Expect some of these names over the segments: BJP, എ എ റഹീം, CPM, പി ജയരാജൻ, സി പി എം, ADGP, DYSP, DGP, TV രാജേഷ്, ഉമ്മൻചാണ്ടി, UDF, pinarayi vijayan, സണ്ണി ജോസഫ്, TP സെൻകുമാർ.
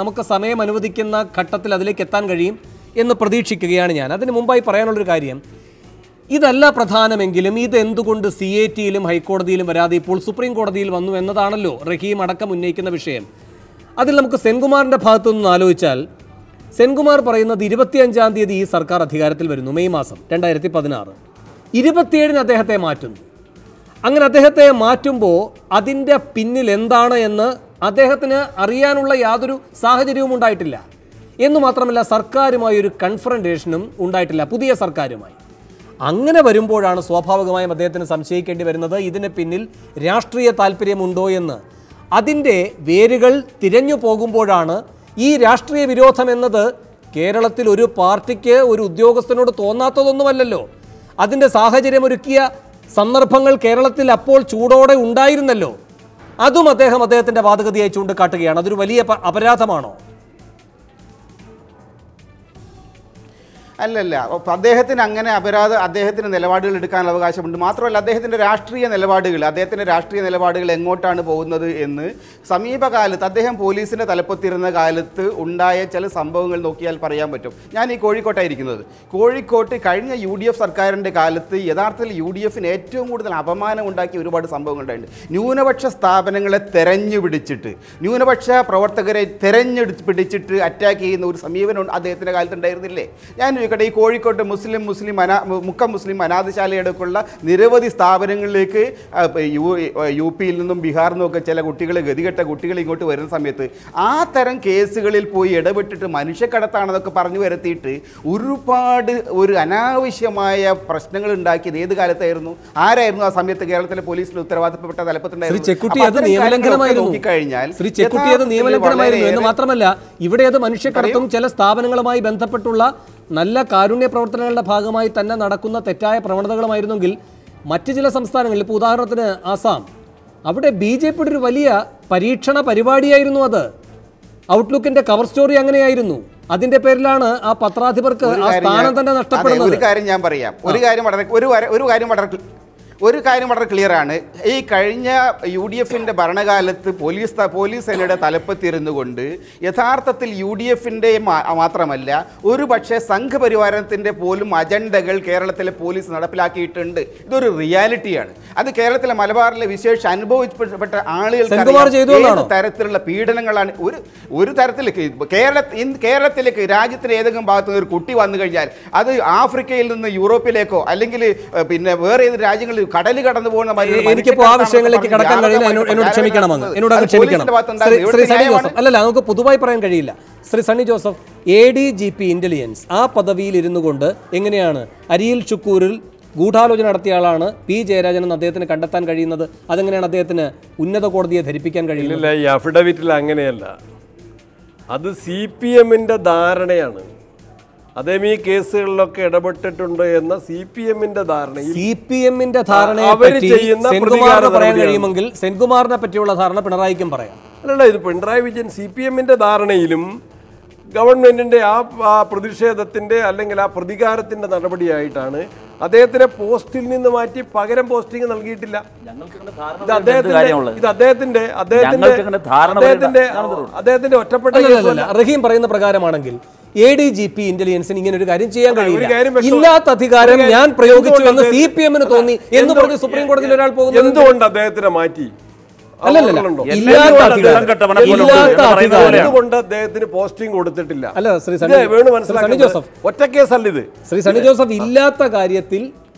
നമുക്ക് സമയം അനുവദിക്കുന്ന ഘട്ടത്തിൽ അതിലേക്ക് എത്താൻ കഴിയും എന്ന് പ്രതീക്ഷിക്കുകയാണ് ഞാൻ. അതിന് മുമ്പായി പറയാനുള്ളൊരു കാര്യം, ഇതല്ല പ്രധാനമെങ്കിലും ഇത് എന്തുകൊണ്ട് CAT-യിലും ഹൈക്കോടതിയിലും വരാതെ ഇപ്പോൾ സുപ്രീം കോടതിയിൽ വന്നു എന്നതാണല്ലോ റഹീം അടക്കം ഉന്നയിക്കുന്ന വിഷയം. അതിൽ നമുക്ക് സെൻകുമാറിൻ്റെ ഭാഗത്തു നിന്ന് ആലോചിച്ചാൽ, സെൻകുമാർ പറയുന്നത് 25-ാം തീയതി ഈ സർക്കാർ അധികാരത്തിൽ വരുന്നു, മെയ് മാസം 2016. 27-ന് അദ്ദേഹത്തെ മാറ്റുന്നു. അങ്ങനെ അദ്ദേഹത്തെ മാറ്റുമ്പോൾ അതിൻ്റെ പിന്നിൽ എന്താണ് എന്ന് അദ്ദേഹത്തിന് അറിയാനുള്ള യാതൊരു സാഹചര്യവും ഉണ്ടായിട്ടില്ല. എന്നു മാത്രമല്ല, സർക്കാരുമായി ഒരു കൺഫ്രണ്ടേഷനും ഉണ്ടായിട്ടില്ല, പുതിയ സർക്കാരുമായി. അങ്ങനെ വരുമ്പോഴാണ് സ്വാഭാവികമായും അദ്ദേഹത്തിന് സംശയിക്കേണ്ടി വരുന്നത് ഇതിന് പിന്നിൽ രാഷ്ട്രീയ താല്പര്യമുണ്ടോ എന്ന്. അതിൻ്റെ വേരുകൾ തിരഞ്ഞു പോകുമ്പോഴാണ് ഈ രാഷ്ട്രീയ വിരോധം എന്നത് കേരളത്തിൽ ഒരു പാർട്ടിക്ക് ഒരു ഉദ്യോഗസ്ഥനോട് തോന്നാത്തതൊന്നുമല്ലല്ലോ. അതിൻ്റെ സാഹചര്യമൊരുക്കിയ സന്ദർഭങ്ങൾ കേരളത്തിൽ അപ്പോൾ ചൂടോടെ ഉണ്ടായിരുന്നല്ലോ. അതും അദ്ദേഹം അദ്ദേഹത്തിൻ്റെ വാദഗതിയായി ചൂണ്ടിക്കാട്ടുകയാണ്. അതൊരു വലിയ അപരാധമാണോ? അല്ലല്ല, അദ്ദേഹത്തിന് അങ്ങനെ അപരാധം, അദ്ദേഹത്തിന് നിലപാടുകൾ എടുക്കാൻ അവകാശമുണ്ട്. മാത്രമല്ല, അദ്ദേഹത്തിൻ്റെ രാഷ്ട്രീയ നിലപാടുകൾ എങ്ങോട്ടാണ് പോകുന്നത് എന്ന് സമീപകാലത്ത് അദ്ദേഹം പോലീസിൻ്റെ തലപ്പത്തിരുന്ന കാലത്ത് ഉണ്ടായ ചില സംഭവങ്ങൾ നോക്കിയാൽ പറയാൻ പറ്റും. ഞാൻ ഈ കോഴിക്കോട്ടായിരിക്കുന്നത്. കോഴിക്കോട്ട് കഴിഞ്ഞ UDF സർക്കാരിൻ്റെ കാലത്ത് യഥാർത്ഥത്തിൽ UDFന് ഏറ്റവും കൂടുതൽ അപമാനം ഉണ്ടാക്കിയ ഒരുപാട് സംഭവങ്ങളുണ്ടായിട്ടുണ്ട്. ന്യൂനപക്ഷ സ്ഥാപനങ്ങളെ തെരഞ്ഞുപിടിച്ചിട്ട്, ന്യൂനപക്ഷ പ്രവർത്തകരെ തെരഞ്ഞെടുപ്പിടിച്ചിട്ട് അറ്റാക്ക് ചെയ്യുന്ന ഒരു സമീപനം അദ്ദേഹത്തിൻ്റെ കാലത്തുണ്ടായിരുന്നില്ലേ? ഞാൻ ഈ കോഴിക്കോട്ട് മുസ്ലിം അനാഥശാലയടക്കമുള്ള നിരവധി സ്ഥാപനങ്ങളിലേക്ക് UPയിൽ നിന്നും ബീഹാറിൽ നിന്നൊക്കെ ചില കുട്ടികൾ, ഗതികെട്ട കുട്ടികൾ ഇങ്ങോട്ട് വരുന്ന സമയത്ത് ആ തരം കേസുകളിൽ പോയി ഇടപെട്ടിട്ട് മനുഷ്യക്കടത്താണെന്നൊക്കെ പറഞ്ഞു വരുത്തിയിട്ട് ഒരുപാട് അനാവശ്യമായ പ്രശ്നങ്ങൾ ഉണ്ടാക്കിയത് ഏത് കാലത്തായിരുന്നു? ആരായിരുന്നു ആ സമയത്ത് കേരളത്തിലെ പോലീസിന് ഉത്തരവാദിത്തപ്പെട്ട തലപ്പത്തുണ്ടായിരുന്നത്? നോക്കിക്കഴിഞ്ഞാൽ മാത്രമല്ല, ഇവിടെ അത് മനുഷ്യക്കടത്തും ചില സ്ഥാപനങ്ങളുമായി ബന്ധപ്പെട്ടുള്ള നല്ല കാരുണ്യ പ്രവർത്തനങ്ങളുടെ ഭാഗമായി തന്നെ നടക്കുന്ന തെറ്റായ പ്രവണതകളുമായിരുന്നെങ്കിൽ മറ്റ് ചില സംസ്ഥാനങ്ങളിൽ, ഇപ്പോൾ ഉദാഹരണത്തിന് ആസാം, അവിടെ BJP ഒരു വലിയ പരീക്ഷണ പരിപാടിയായിരുന്നു. അത് ഔട്ട്ലുക്കിൻ്റെ കവർ സ്റ്റോറി അങ്ങനെയായിരുന്നു. അതിന്റെ പേരിലാണ് ആ പത്രാധിപർക്ക് ആ സ്ഥാനം തന്നെ നഷ്ടപ്പെടുന്നത്. ഒരു കാര്യം വളരെ ക്ലിയറാണ്. ഈ കഴിഞ്ഞ UDFൻ്റെ ഭരണകാലത്ത് പോലീസ് സേനയുടെ തലപ്പത്തിരുന്നുകൊണ്ട് യഥാർത്ഥത്തിൽ UDFൻ്റെ മാത്രമല്ല, ഒരു പക്ഷേ സംഘപരിവാരത്തിൻ്റെ പോലും അജണ്ടകൾ കേരളത്തിലെ പോലീസ് നടപ്പിലാക്കിയിട്ടുണ്ട്. ഇതൊരു റിയാലിറ്റിയാണ്. അത് കേരളത്തിലെ മലബാറിലെ വിശേഷ അനുഭവപ്പെട്ട ആളുകൾക്ക് ഏത് തരത്തിലുള്ള പീഡനങ്ങളാണ്. ഒരു തരത്തിലേക്ക് കേരളത്തിലേക്ക് രാജ്യത്തിൻ്റെ ഏതെങ്കിലും ഭാഗത്തു നിന്ന് ഒരു കുട്ടി വന്നു കഴിഞ്ഞാൽ അത് ആഫ്രിക്കയിൽ നിന്ന് യൂറോപ്പിലേക്കോ അല്ലെങ്കിൽ പിന്നെ വേറെ ഏത് രാജ്യങ്ങളിൽ കടല് കടന്നു പോകുന്ന അല്ലല്ല, നമുക്ക് പൊതുവായി പറയാൻ കഴിയില്ല. ശ്രീ സണ്ണി ജോസഫ്, ADGP ഇന്റലിജൻസ് ആ പദവിയിൽ ഇരുന്നു കൊണ്ട് എങ്ങനെയാണ് അരിയിൽ ചുക്കൂരിൽ ഗൂഢാലോചന നടത്തിയ ആളാണ് P. ജയരാജൻ എന്ന് അദ്ദേഹത്തിന് കണ്ടെത്താൻ കഴിയുന്നത്? അതെങ്ങനെയാണ് അദ്ദേഹത്തിന് ഉന്നത കോടതിയെ ധരിപ്പിക്കാൻ കഴിയുന്നില്ല? ഈ അഫിഡവിറ്റിൽ അങ്ങനെയല്ല, അത് CPM-ന്റെ ധാരണയാണ്. അദ്ദേഹം ഈ കേസുകളിലൊക്കെ ഇടപെട്ടിട്ടുണ്ട് എന്ന CPM-ന്റെ ധാരണ, CPM-ന്റെ ധാരണയെങ്കിൽ സെൻകുമാറിനെ പറ്റിയുള്ള ധാരണ പിണറായിക്കും പറയാം. അല്ലല്ല, ഇത് പിണറായി വിജയൻ CPM-ന്റെ ധാരണയിലും ഗവൺമെന്റിന്റെ ആ പ്രതിഷേധത്തിന്റെ അല്ലെങ്കിൽ ആ പ്രതികാരത്തിന്റെ നടപടിയായിട്ടാണ് അദ്ദേഹത്തിനെ പോസ്റ്റിൽ നിന്ന് മാറ്റി പകരം പോസ്റ്റിംഗ് നൽകിയിട്ടില്ല. അദ്ദേഹത്തിന്റെ ഒറ്റപ്പെട്ട റഹീം പറയുന്ന പ്രകാരമാണെങ്കിൽ ADGP ഇന്റലിജൻസിന് ഇങ്ങനെ ഒരു കാര്യം ചെയ്യാൻ കഴിയില്ല. ഇല്ലാത്ത അധികാരം ഞാൻ പ്രയോഗിച്ചു എന്ന് CPM-ന് തോന്നി എന്ന് പറഞ്ഞ് സുപ്രീം കോടതിയിൽ ഒരാൾ പോകുന്നത് എന്തുകൊണ്ട് അദ്ദേഹത്തിനെ മാറ്റി? ഇല്ലാത്ത കാര്യത്തിൽ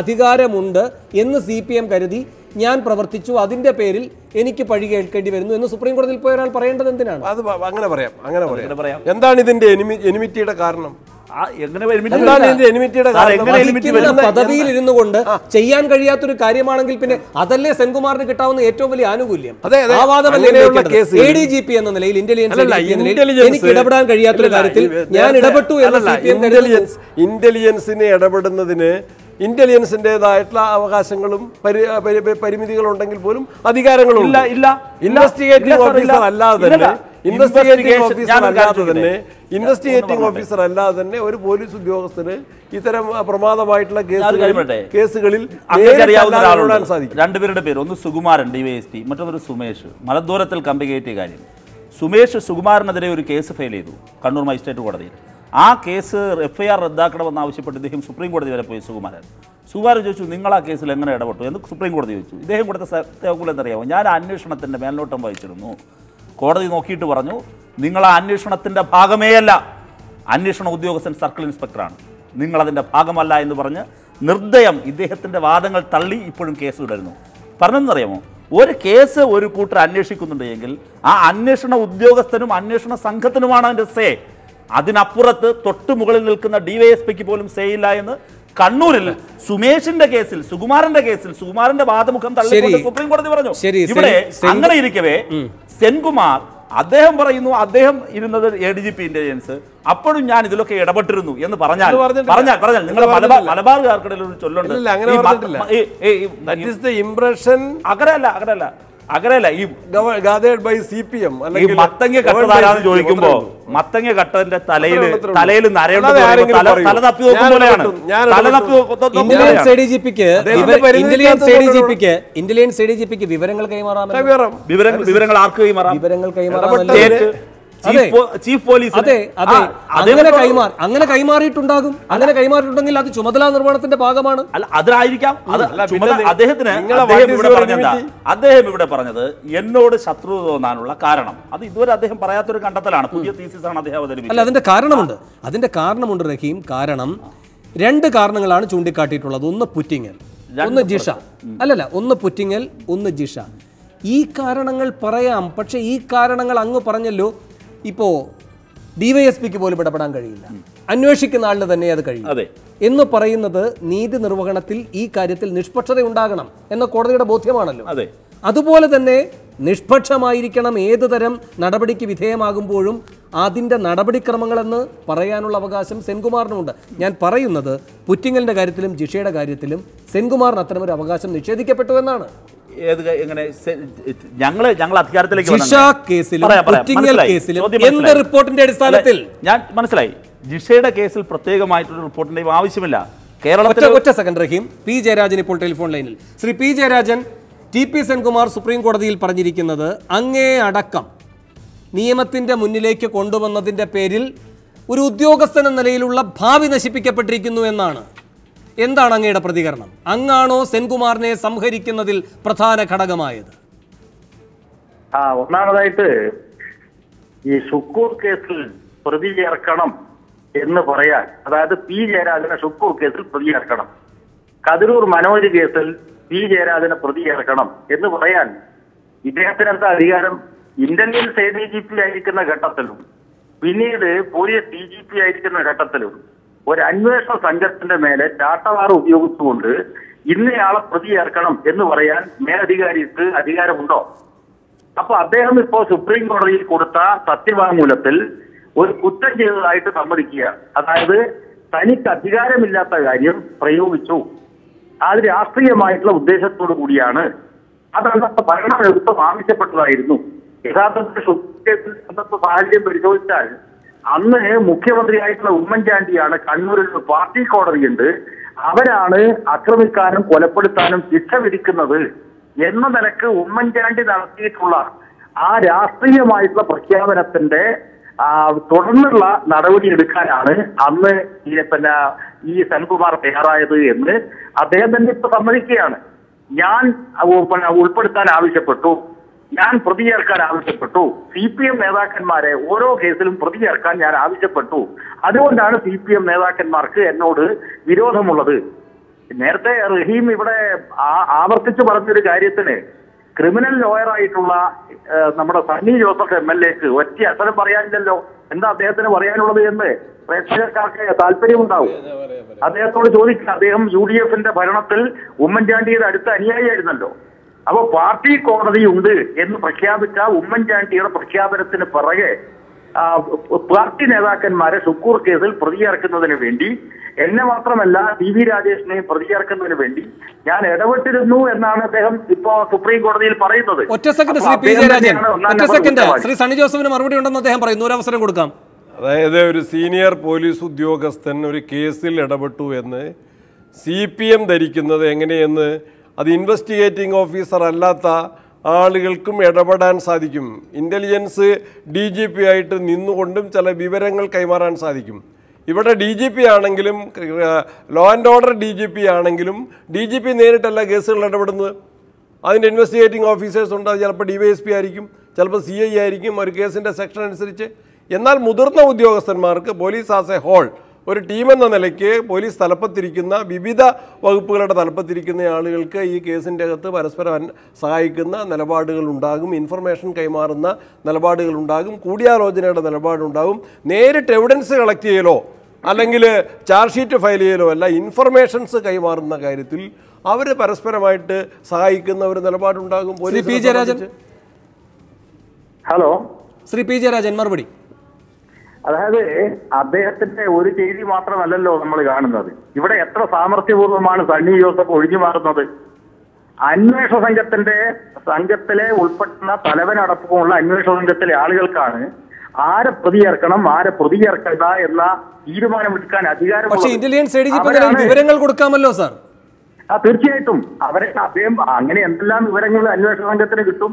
അധികാരമുണ്ട് എന്ന് CPM കരുതി ഞാൻ പ്രവർത്തിച്ചു, അതിന്റെ പേരിൽ എനിക്ക് പഴി കേൾക്കേണ്ടി വരുന്നു എന്ന് സുപ്രീം കോടതിയിൽ പോയ ഒരാൾ പറയേണ്ടത് എന്തിനാണ്? അത് അങ്ങനെ പറയാം. എന്താണ് ഇതിന്റെ എനിമിറ്റിയുടെ കാരണം? പദവിയിൽ ഇരുന്നു കൊണ്ട് ചെയ്യാൻ കഴിയാത്തൊരു കാര്യമാണെങ്കിൽ പിന്നെ അതല്ലേ സെൻകുമാറിന് കിട്ടാവുന്ന ഏറ്റവും വലിയ ആനുകൂല്യം? ADGP എന്ന നിലയിൽ, ഇന്റലിജൻസ്, എനിക്ക് ഇടപെടാൻ കഴിയാത്തൊരു കാര്യത്തിൽ ഞാൻ ഇടപെട്ടു എന്ന ഇന്റലിജൻസിനെ ഇടപെടുന്നതിന് ഇന്റലിജൻസിൻ്റെതായിട്ടുള്ള അവകാശങ്ങളും പരിമിതികളും ഉണ്ടെങ്കിൽ പോലും അധികാരങ്ങളും ഇൻവെസ്റ്റിഗേറ്റിംഗ് ഓഫീസർ അല്ലാതെ തന്നെ ഒരു പോലീസ് ഉദ്യോഗസ്ഥന് ഇത്തരം പ്രമാദമായിട്ടുള്ള കേസുകളിൽ സാധിക്കും. രണ്ടുപേരുടെ പേര്, ഒന്ന് സുകുമാരൻ DYSP, മറ്റൊരു സുമേഷ്. മലദൂരത്തിൽ കമ്പികേറ്റിയ കാര്യം സുമേഷ് സുകുമാരനെതിരെ ഒരു കേസ് ഫയൽ ചെയ്തു കണ്ണൂർ മജിസ്ട്രേറ്റ് കോടതിയിൽ. ആ കേസ് എഫ്ഐആർ റദ്ദാക്കണമെന്ന് ആവശ്യപ്പെട്ട് ഇദ്ദേഹം സുപ്രീം കോടതി വരെ പോയി സുകുമാരൻ. സുകുമാരൻ ചോദിച്ചു, നിങ്ങൾ ആ കേസിൽ എങ്ങനെ ഇടപെട്ടു എന്ന് സുപ്രീം കോടതി ചോദിച്ചു. ഇദ്ദേഹം കൊടുത്ത സത്യവാങ്മൂലം എന്നറിയാമോ? ഞാൻ അന്വേഷണത്തിൻ്റെ മേൽനോട്ടം വഹിച്ചിരുന്നു. കോടതി നോക്കിയിട്ട് പറഞ്ഞു, നിങ്ങൾ ആ അന്വേഷണത്തിൻ്റെ ഭാഗമേയല്ല, അന്വേഷണ ഉദ്യോഗസ്ഥൻ സർക്കിൾ ഇൻസ്പെക്ടറാണ്, നിങ്ങളതിൻ്റെ ഭാഗമല്ല എന്ന് പറഞ്ഞ് നിർദ്ദയം ഇദ്ദേഹത്തിൻ്റെ വാദങ്ങൾ തള്ളി ഇപ്പോഴും കേസ് തുടരുന്നു. പറഞ്ഞെന്നറിയാമോ? ഒരു കേസ് ഒരു കൂട്ടർ അന്വേഷിക്കുന്നുണ്ടെങ്കിൽ ആ അന്വേഷണ ഉദ്യോഗസ്ഥനും അന്വേഷണ സംഘത്തിനുമാണ് അതിൻ്റെ സേ. അതിനപ്പുറത്ത് തൊട്ട് മുകളിൽ നിൽക്കുന്ന ഡിവൈഎസ്പിക്ക് പോലും സേ ഇല്ല എന്ന് കണ്ണൂരിൽ സുമേഷിന്റെ കേസിൽ സുകുമാരന്റെ വാദമുഖം തള്ളിക്കൊണ്ട് സുപ്രീം കോടതി പറഞ്ഞു. ഇവിടെ അങ്ങനെ ഇരിക്കവേ സെൻകുമാർ അദ്ദേഹം പറയുന്നു, അദ്ദേഹം ഇരുന്നത് ADGP ഇന്റലിജൻസ്, അപ്പോഴും ഞാൻ ഇതിലൊക്കെ ഇടപെട്ടിരുന്നു എന്ന് പറഞ്ഞാൽ നിങ്ങൾ മലബാറുകാർക്കിടയിൽ ഒരു ചൊല്ലുണ്ട്, അങ്ങനെയല്ല ഈ മത്തങ്ങ കട്ടതാരാന്ന് ചോദിക്കുമ്പോ മത്തങ്ങ കട്ടതിന്റെ തലയിൽ ഇന്റലിജൻസ് ADGPക്ക് വിവരങ്ങൾ കൈമാറാം. അങ്ങനെ കൈമാറിയിട്ടുണ്ടാകും. അങ്ങനെ കൈമാറിയിട്ടുണ്ടെങ്കിൽ അത് ചുമതലാ നിർവഹണത്തിന്റെ ഭാഗമാണ്. അദ്ദേഹം ഇവിടെ പറഞ്ഞത് എന്നോട് ശത്രു തോന്നാനുള്ള കാരണം, അത് ഇതുവരെ അദ്ദേഹം പറയാത്തൊരു കണ്ടെത്തലാണ്, പുതിയ തീസിസാണ് അദ്ദേഹം അവതരിപ്പിച്ചത്. അതിന്റെ കാരണമുണ്ട് റഹീം. കാരണം രണ്ട് കാരണങ്ങളാണ് ചൂണ്ടിക്കാട്ടിയിട്ടുള്ളത്. ഒന്ന് പുറ്റിങ്ങൽ, ഒന്ന് ജിഷ. ഈ കാരണങ്ങൾ പറയാം, പക്ഷേ ഈ കാരണങ്ങൾ അങ്ങ് പറഞ്ഞല്ലോ. ഇപ്പോൾ DYSPക്ക് പോലും ഇടപെടാൻ കഴിയില്ല, അന്വേഷിക്കുന്ന ആളിന് തന്നെ അത് കഴിയും എന്ന് പറയുന്നത് നീതി നിർവഹണത്തിൽ ഈ കാര്യത്തിൽ നിഷ്പക്ഷത ഉണ്ടാകണം എന്ന കോടതിയുടെ ബോധ്യമാണല്ലോ. അതുപോലെ തന്നെ നിഷ്പക്ഷമായിരിക്കണം ഏത് തരം നടപടിക്ക് വിധേയമാകുമ്പോഴും അതിൻ്റെ നടപടിക്രമങ്ങളെന്ന് പറയാനുള്ള അവകാശം സെൻകുമാറിനുമുണ്ട്. ഞാൻ പറയുന്നത് പുറ്റിങ്ങലിൻ്റെ കാര്യത്തിലും ജിഷയുടെ കാര്യത്തിലും സെൻകുമാറിന് അത്തരമൊരു അവകാശം നിഷേധിക്കപ്പെട്ടു എന്നാണ്. ഞങ്ങൾ അധികാരത്തിലേക്ക് ഞാൻ മനസ്സിലായി. ജിഷയുടെ കേസിൽ പ്രത്യേകമായിട്ടുള്ള റിപ്പോർട്ടിന്റെയും ആവശ്യമില്ല. കേരളത്തിൽ ഒറ്റ സെക്കൻഡ് റഹീം. പി ജയരാജൻ ഇപ്പോൾ ടെലിഫോൺ ലൈനിൽ. Shri പി ജയരാജൻ, TP സെൻകുമാർ supreme കോടതിയിൽ പറഞ്ഞിരിക്കുന്നത് അങ്ങേ അടക്കം നിയമത്തിന്റെ മുന്നിലേക്ക് കൊണ്ടുവന്നതിന്റെ പേരിൽ ഒരു ഉദ്യോഗസ്ഥൻ എന്ന നിലയിലുള്ള ഭാവി നശിപ്പിക്കപ്പെട്ടിരിക്കുന്നു എന്നാണ്. എന്താണ് അങ്ങയുടെ പ്രതികരണം? അങ്ങാണോ സെൻകുമാറിനെ സംഹരിക്കുന്നതിൽ പ്രധാന ഘടകമായത്? ഒന്നാമതായിട്ട് ഈ ഷുക്കൂർ കേസിൽ പ്രതി ചേർക്കണം എന്ന് പറയാൻ, അതായത് പി ജയരാജനെ ഷുക്കൂർ കേസിൽ പ്രതി ചേർക്കണം, കതിരൂർ മനോജ് കേസിൽ പി ജയരാജനെ പ്രതി ചേർക്കണം എന്ന് പറയാൻ ഇദ്ദേഹത്തിന് എന്താ അധികാരം? ഇന്റലിജൻസ് ADGP ആയിരിക്കുന്ന ഘട്ടത്തിലും പിന്നീട് പോലീസ് DGP ആയിരിക്കുന്ന ഘട്ടത്തിലും ഒരു അന്വേഷണ സംഘത്തിന്റെ മേലെ ചാട്ടവാറ ഉപയോഗിച്ചുകൊണ്ട് ഇന്നയാളെ പ്രതി ചേർക്കണം എന്ന് പറയാൻ മേലധികാരിക്ക് അധികാരമുണ്ടോ? അപ്പൊ അദ്ദേഹം ഇപ്പോ സുപ്രീം കോടതിയിൽ കൊടുത്ത സത്യവാങ്മൂലത്തിൽ ഒരു കുറ്റം ചെയ്തതായിട്ട് സമ്മതിക്കുക, അതായത് തനിക്ക് അധികാരമില്ലാത്ത കാര്യം പ്രയോഗിച്ചു, അത് രാഷ്ട്രീയമായിട്ടുള്ള ഉദ്ദേശത്തോടു കൂടിയാണ്, അതന്നത്തെ ഭരണവ്യവസ്ഥ ആവശ്യപ്പെട്ടതായിരുന്നു. യഥാർത്ഥത്തിൽ അന്നത്തെ സാഹചര്യം പരിശോധിച്ചാൽ അന്ന് മുഖ്യമന്ത്രിയായിട്ടുള്ള ഉമ്മൻചാണ്ടിയാണ് കണ്ണൂരിൽ ഒരു പാർട്ടി കോടതിയുണ്ട്, അവരാണ് ആക്രമിക്കാനും കൊലപ്പെടുത്താനും ശിക്ഷ വിധിക്കുന്നത് എന്ന നിലക്ക് ഉമ്മൻചാണ്ടി നടത്തിയിട്ടുള്ള ആ രാഷ്ട്രീയമായിട്ടുള്ള പ്രഖ്യാപനത്തിന്റെ തുടർന്നുള്ള നടപടിയെടുക്കാനാണ് അന്ന് ഈ സെൻകുമാർ തയ്യാറായത് എന്ന് അദ്ദേഹം തന്നെ ഇപ്പൊ സമ്മതിക്കുകയാണ്. ഞാൻ ഉൾപ്പെടുത്താൻ ആവശ്യപ്പെട്ടു, ഞാൻ പ്രതി ചേർക്കാൻ ആവശ്യപ്പെട്ടു, CPM നേതാക്കന്മാരെ ഓരോ കേസിലും പ്രതി ചേർക്കാൻ ഞാൻ ആവശ്യപ്പെട്ടു, അതുകൊണ്ടാണ് CPM നേതാക്കന്മാർക്ക് എന്നോട് വിരോധമുള്ളത്. നേരത്തെ റഹീം ഇവിടെ ആവർത്തിച്ചു പറഞ്ഞൊരു കാര്യത്തിന് ക്രിമിനൽ ലോയറായിട്ടുള്ള നമ്മുടെ സണ്ണി ജോസഫ് MLAക്ക് ഒറ്റ അസരം പറയാനില്ലല്ലോ. എന്താ അദ്ദേഹത്തിന് പറയാനുള്ളത് എന്ന് പ്രേക്ഷകർക്ക് താല്പര്യമുണ്ടാവും. അദ്ദേഹത്തോട് ചോദിക്കുക. അദ്ദേഹം UDFന്റെ ഭരണത്തിൽ ഉമ്മൻചാണ്ടിയുടെ അടുത്ത അനുയായിയായിരുന്നല്ലോ. അപ്പൊ പാർട്ടി കോടതി ഉണ്ട് എന്ന് പ്രഖ്യാപിച്ച ഉമ്മൻചാണ്ടിയുടെ പ്രഖ്യാപനത്തിന് പിറകെ പാർട്ടി നേതാക്കന്മാരെ ഷുക്കൂർ കേസിൽ പ്രതി ചേർക്കുന്നതിന് വേണ്ടി, എന്നെ മാത്രമല്ല TV രാജേഷിനെയും പ്രതി ചേർക്കുന്നതിന് വേണ്ടി ഞാൻ ഇടപെട്ടിരുന്നു എന്നാണ് അദ്ദേഹം ഇപ്പോ സുപ്രീം കോടതിയിൽ പറയുന്നത്. ശ്രീ സണ്ണി ജോസഫിന് മറുപടി ഉണ്ടെന്ന് അദ്ദേഹം പറയുന്നു. ഒരു അവസരം കൊടുക്കാം. അതായത് ഒരു സീനിയർ പോലീസ് ഉദ്യോഗസ്ഥൻ ഒരു കേസിൽ ഇടപെട്ടു എന്ന് CPM ധരിക്കുന്നത് എങ്ങനെയെന്ന് അത് ഇൻവെസ്റ്റിഗേറ്റിംഗ് ഓഫീസർ അല്ലാത്ത ആളുകൾക്കും ഇടപെടാൻ സാധിക്കും. ഇൻ്റലിജൻസ് ഡി ജി പി ആയിട്ട് നിന്നുകൊണ്ടും ചില വിവരങ്ങൾ കൈമാറാൻ സാധിക്കും. ഇവിടെ ഡി ജി പി ആണെങ്കിലും law and order D G P ആണെങ്കിലും ഡി ജി പി നേരിട്ടല്ല കേസുകൾ ഇടപെടുന്നത്. അതിൻ്റെ ഇൻവെസ്റ്റിഗേറ്റിംഗ് ഓഫീസേഴ്സ് ഉണ്ട്. അത് ചിലപ്പോൾ DYSP ആയിരിക്കും, ചിലപ്പോൾ CI ആയിരിക്കും, ഒരു കേസിൻ്റെ സെക്ഷൻ അനുസരിച്ച്. എന്നാൽ മുതിർന്ന ഉദ്യോഗസ്ഥന്മാർക്ക് പോലീസ് ആസ് എ ഹോൾ ഒരു ടീമെന്ന നിലയ്ക്ക് പോലീസ് തലപ്പത്തിരിക്കുന്ന വിവിധ വകുപ്പുകളുടെ തലപ്പത്തിരിക്കുന്ന ആളുകൾക്ക് ഈ കേസിൻ്റെ അകത്ത് പരസ്പരം സഹായിക്കുന്ന നിലപാടുകളുണ്ടാകും, ഇൻഫർമേഷൻ കൈമാറുന്ന നിലപാടുകളുണ്ടാകും, കൂടിയാലോചനയുടെ നിലപാടുണ്ടാകും. നേരിട്ട് എവിഡൻസ് കളക്ട് ചെയ്യലോ അല്ലെങ്കിൽ ചാർജ് ഷീറ്റ് ഫയൽ ചെയ്യലോ അല്ല, ഇൻഫർമേഷൻസ് കൈമാറുന്ന കാര്യത്തിൽ അവർ പരസ്പരമായിട്ട് സഹായിക്കുന്ന ഒരു നിലപാടുണ്ടാകും. ഹലോ ശ്രീ പി ജയരാജൻ മറുപടി. അതായത് അദ്ദേഹത്തിന്റെ ഒരു ചെയ്തി മാത്രമല്ലല്ലോ നമ്മൾ കാണുന്നത്. ഇവിടെ എത്ര സാമർത്ഥ്യപൂർവ്വമാണ് സണ്ണി ജോസഫ് ഒഴിഞ്ഞു മാറുന്നത്. അന്വേഷണ സംഘത്തിലെ ഉൾപ്പെടുന്ന തലവനടക്കമുള്ള അന്വേഷണ സംഘത്തിലെ ആളുകൾക്കാണ് ആരെ പ്രതിയേർക്കണം ആരെ പ്രതിയേർക്കണ്ട എന്ന തീരുമാനമെടുക്കാൻ അധികാരം. പക്ഷേ ഇന്റലിജൻസ് എഡിജിപ്പിന് വിവരങ്ങൾ കൊടുക്കാമല്ലോ സാർ. തീർച്ചയായിട്ടും അവരെ അദ്ദേഹം അങ്ങനെ എന്തെല്ലാം വിവരങ്ങൾ അന്വേഷണ സംഘത്തിന് കിട്ടും.